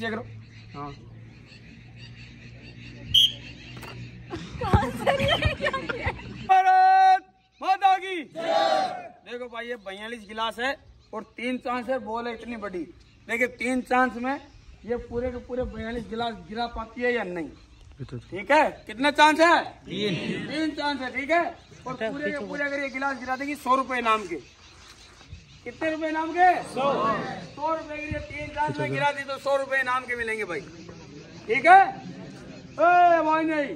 करो। हाँ। भारत माता की जय। देखो भाई ये 42 गिलास है और 3 चांस है, बॉल है इतनी बड़ी। देखिए 3 चांस में ये पूरे के पूरे 42 गिलास गिरा पाती है या नहीं, ठीक है। कितने चांस है? 3 चांस है, ठीक है। और पूरे के पूरे अगर ये गिलास गिरा देगी 100 रुपए इनाम के। कितने रुपए इनाम के? 100 रुपए। 3 चांस में गिरा दी तो 100 रुपए इनाम के मिलेंगे भाई, ठीक है। भाई नहीं,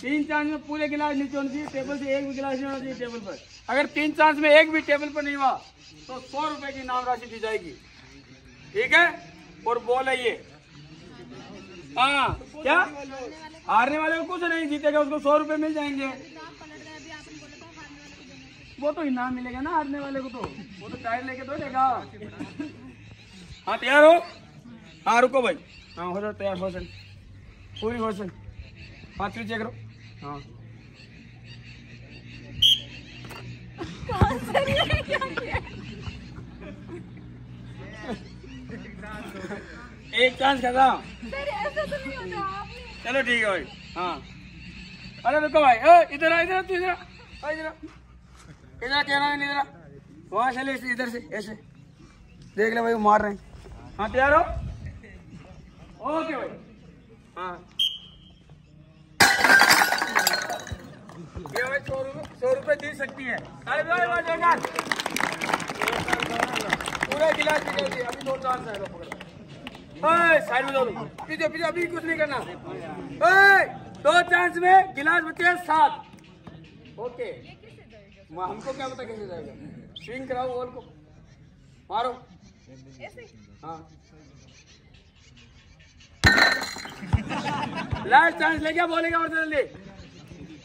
3 चांस में पूरे गिलास नीचे होना चाहिए टेबल से, एक भी गिलास नहीं होना चाहिए टेबल पर। अगर 3 चांस में एक भी टेबल पर नहीं हुआ तो 100 रुपए की इनाम राशि दी जाएगी, ठीक है। और बॉल है ये। हाँ क्या हारने वाले को कुछ नहीं, जीतेगा उसको 100 रुपए मिल जाएंगे। वो तो इनाम मिलेगा ना हारने वाले को, तो वो तो टायर लेके तो देगा। हाँ तैयार हो? हाँ रुको भाई, हाँ हो जाओ तैयार, हो सकते पूरी हो सकते। हाथ पीछे करो। हाँ एक चांस खा रहा, चलो ठीक है भाई। हाँ अरे रुको भाई, इधर आ, इधर इधर इधर इधर कहना नहीं, इधर वहाँ से ले, इधर से ऐसे देख ले भाई, वो मार रहे हैं। हाँ तैयार हो? ओके भाई। हाँ ये भाई 100 रुपए दे सकती है। अरे पूरा गिलास निकलती है, अभी 2 चांस है, पकड़ो साइड में दौड़ो, पीछे पीछे, अभी कुछ नहीं करना। 2 चांस में गिलास बचे हैं 7। ओके हमको क्या पता कैसे जाएगा, स्विंग कराओ बॉल को, मारो। हाँ लास्ट चांस ले गया, बोलेगा और जल्दी।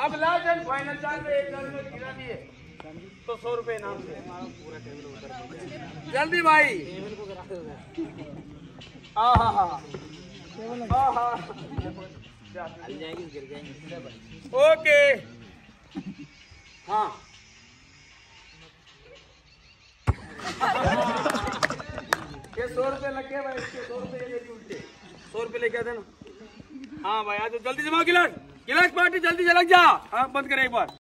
अब लास्ट एंड फाइनल चांस में 1 चांस में गिरा दिए तो 100 रुपए इनाम से। जल्दी भाई। ओके हाँ ये 100 रुपए लग गए भाई, 100 रुपए लेके आते ना। हाँ भाई आज जल्दी जमा, गिलास गिलास पार्टी जल्दी से लग जा। हाँ बंद करें एक बार।